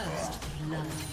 First love.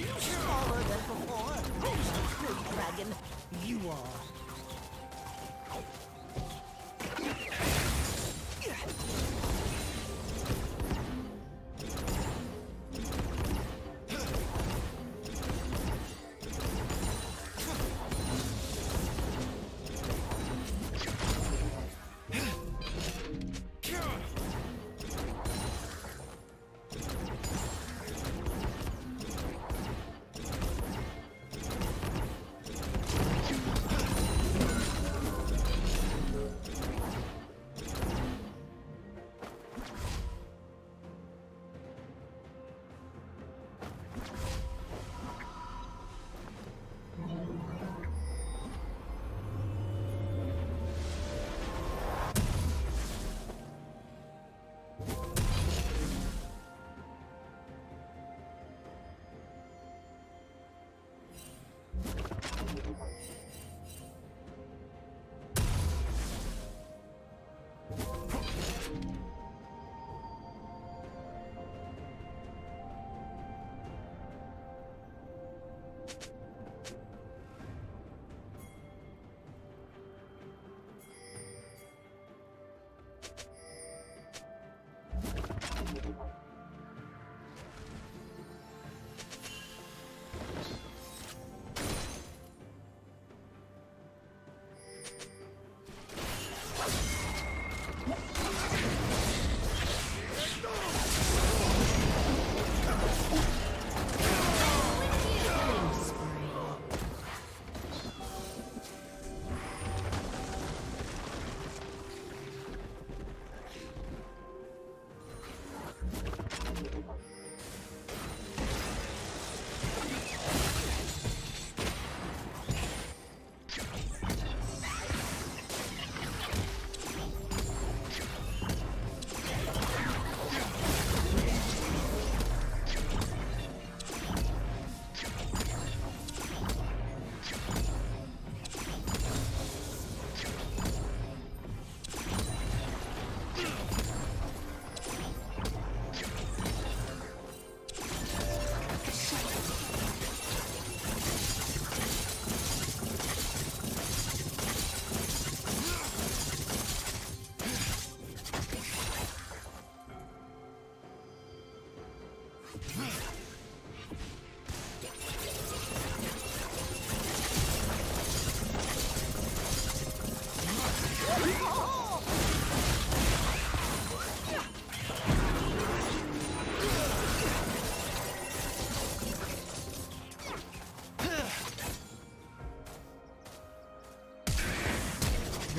Smaller than before. Good dragon, you are.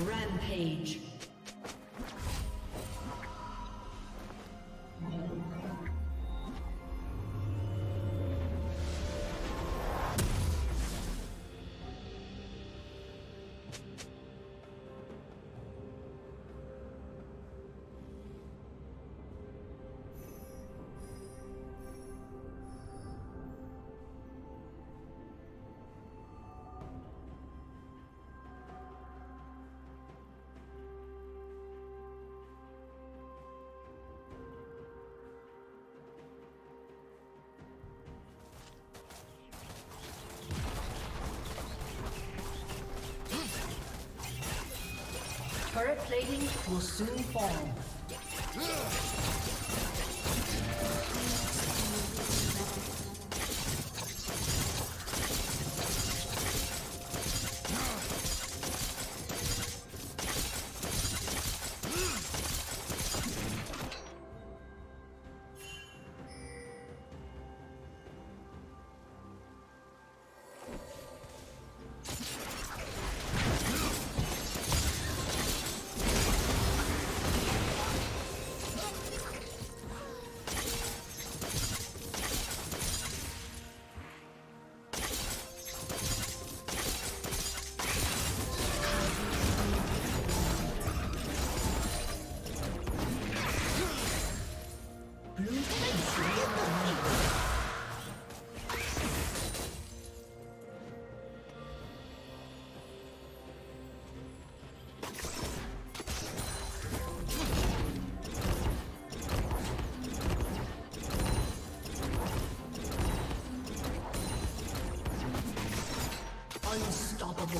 Rampage. Turret plating will soon fall. Unstoppable.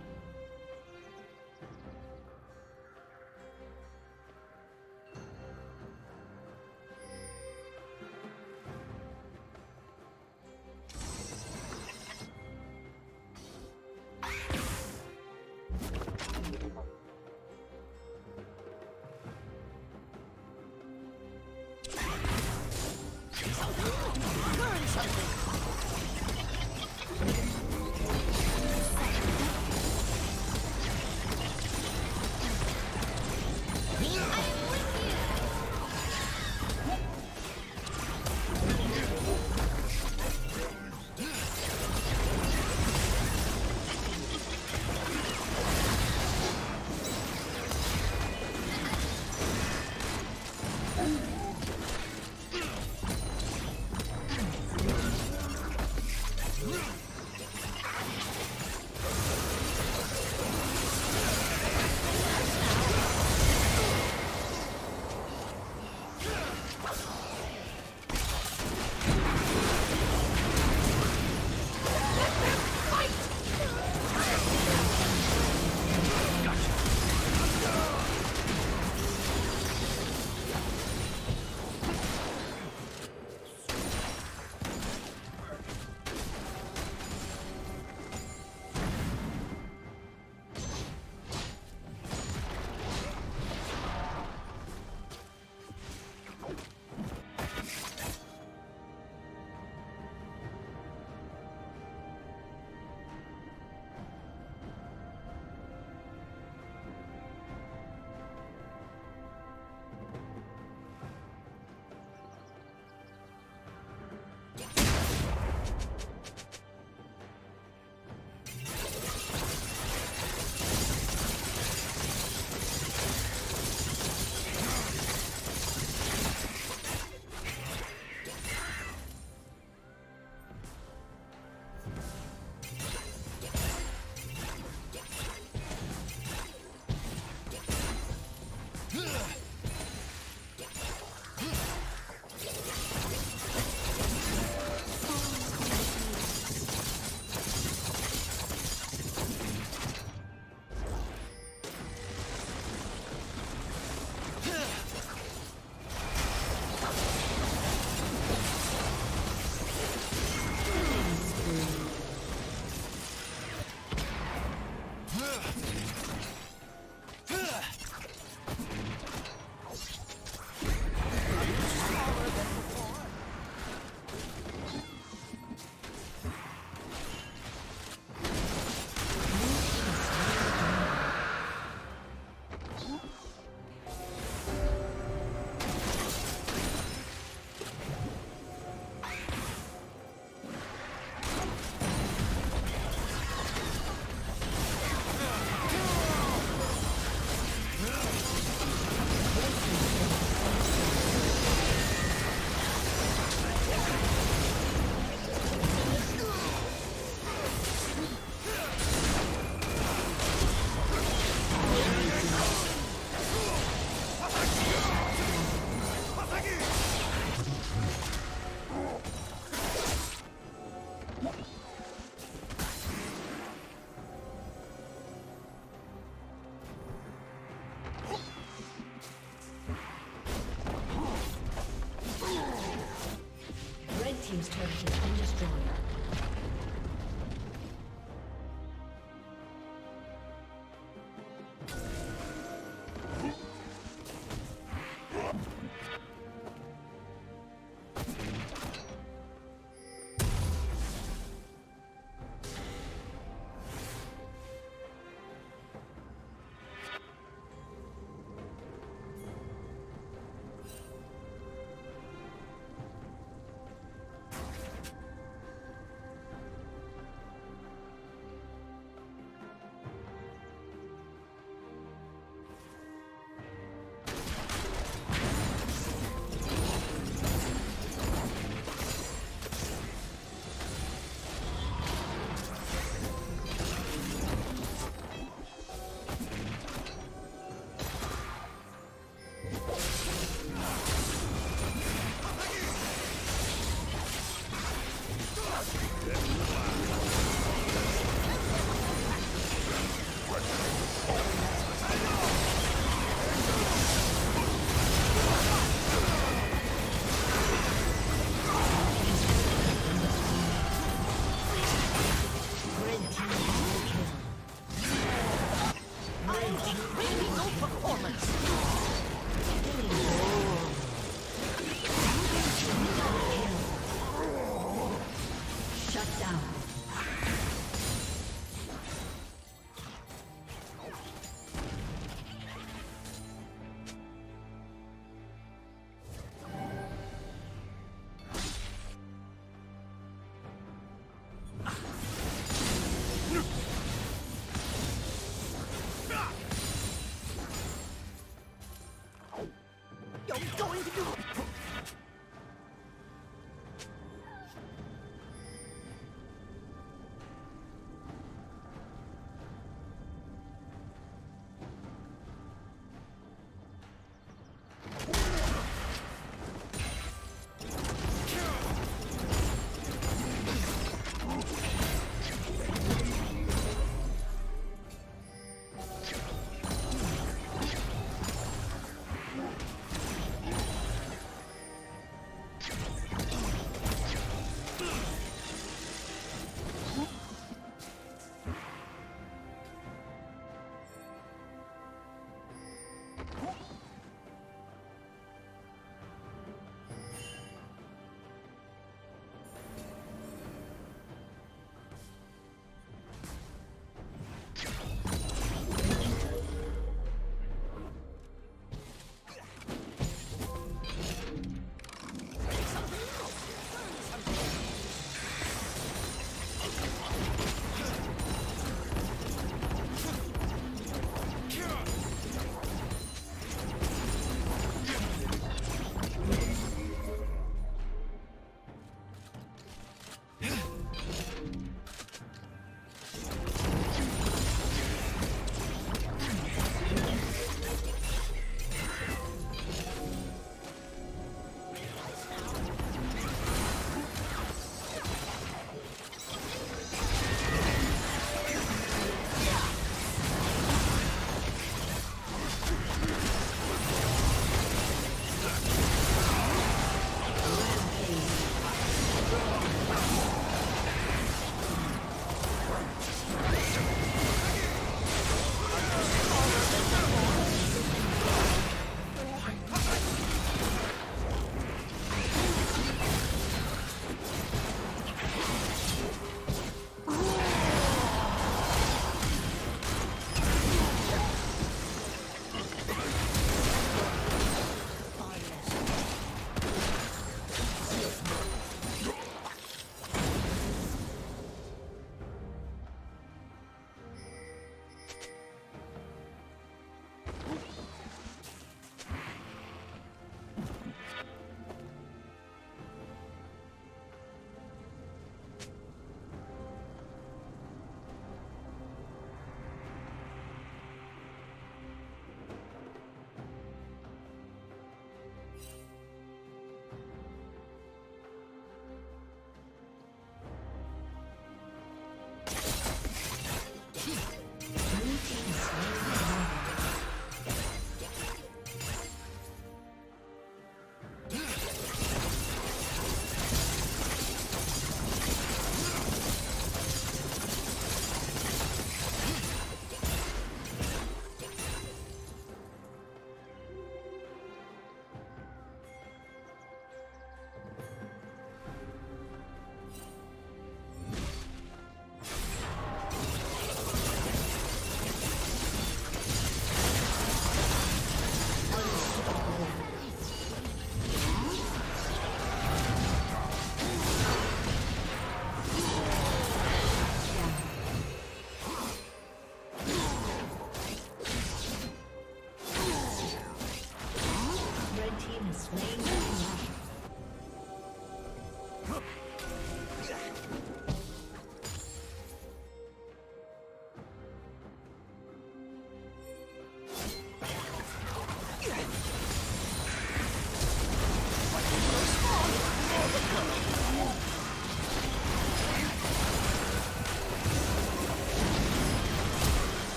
team's turret has been destroyed.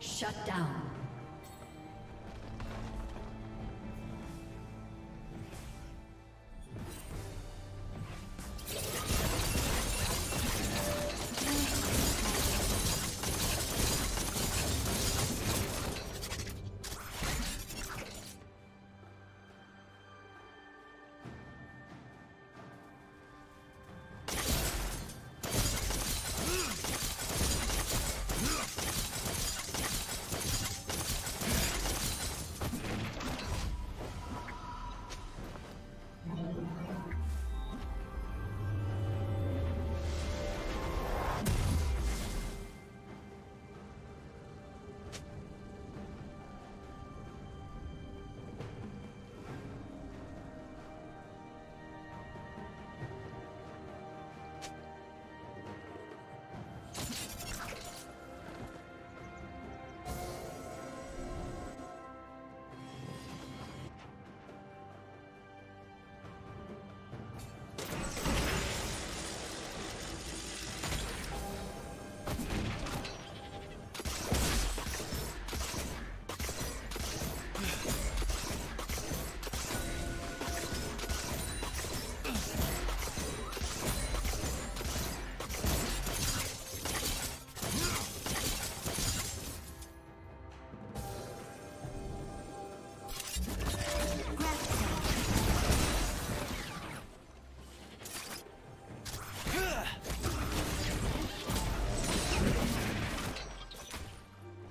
Shut down.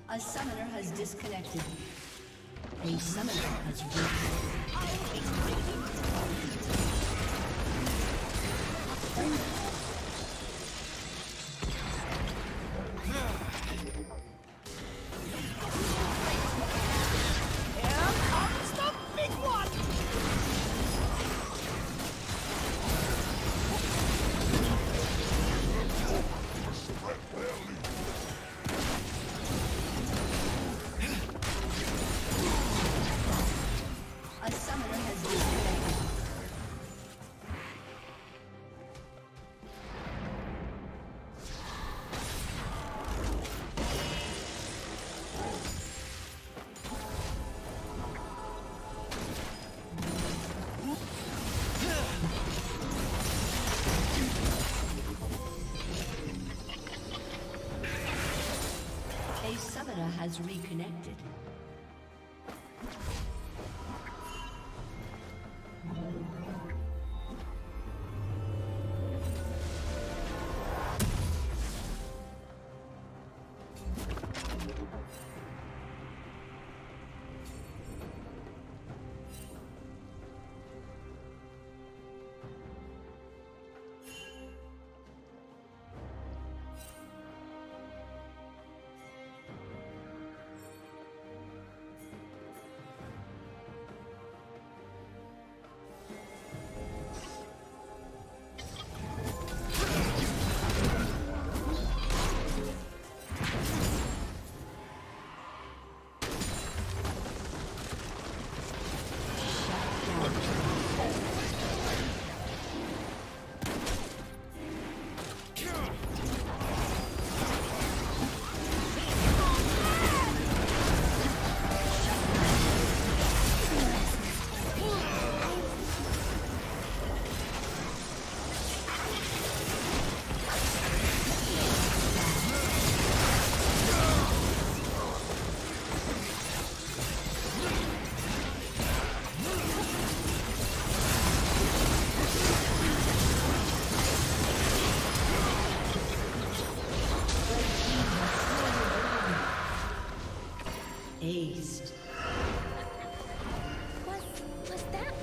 A summoner has disconnected. A summoner has reconnected. Has reconnected. Was that?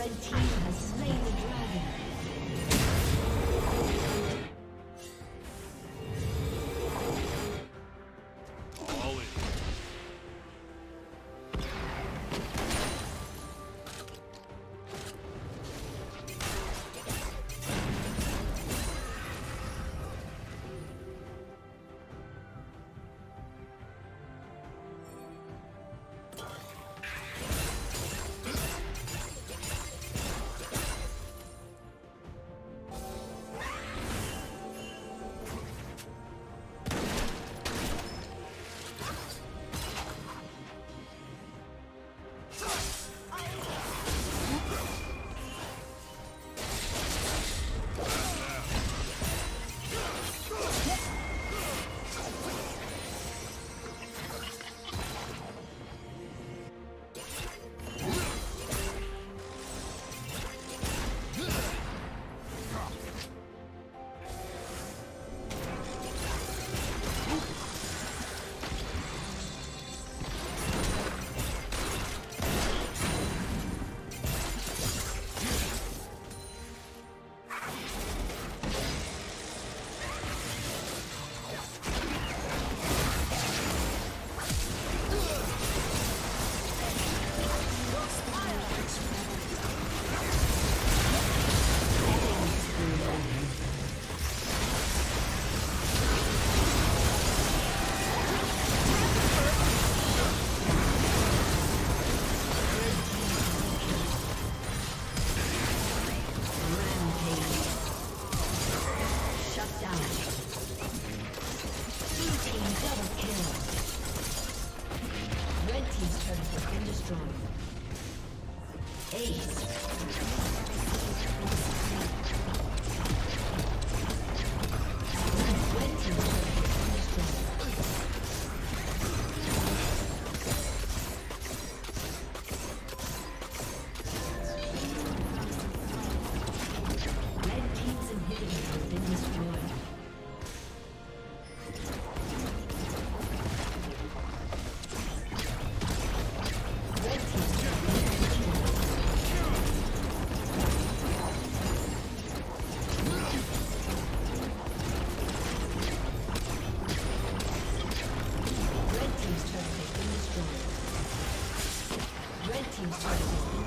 Red team has slain the dragon. Red team's turret has been destroyed.